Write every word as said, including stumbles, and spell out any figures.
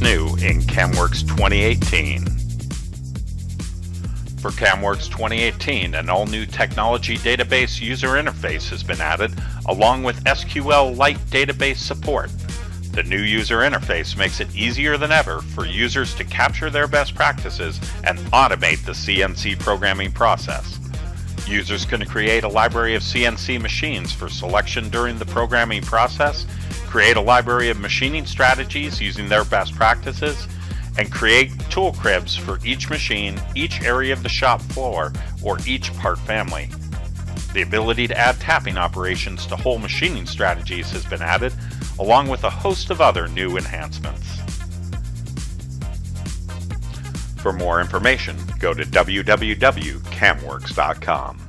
what's new in CAMWorks twenty eighteen. For CAMWorks twenty eighteen, an all-new technology database user interface has been added, along with SQLite database support. The new user interface makes it easier than ever for users to capture their best practices and automate the C N C programming process. Users can create a library of C N C machines for selection during the programming process, create a library of machining strategies using their best practices, and create tool cribs for each machine, each area of the shop floor, or each part family. The ability to add tapping operations to whole machining strategies has been added, along with a host of other new enhancements. For more information, go to w w w dot camworks dot com.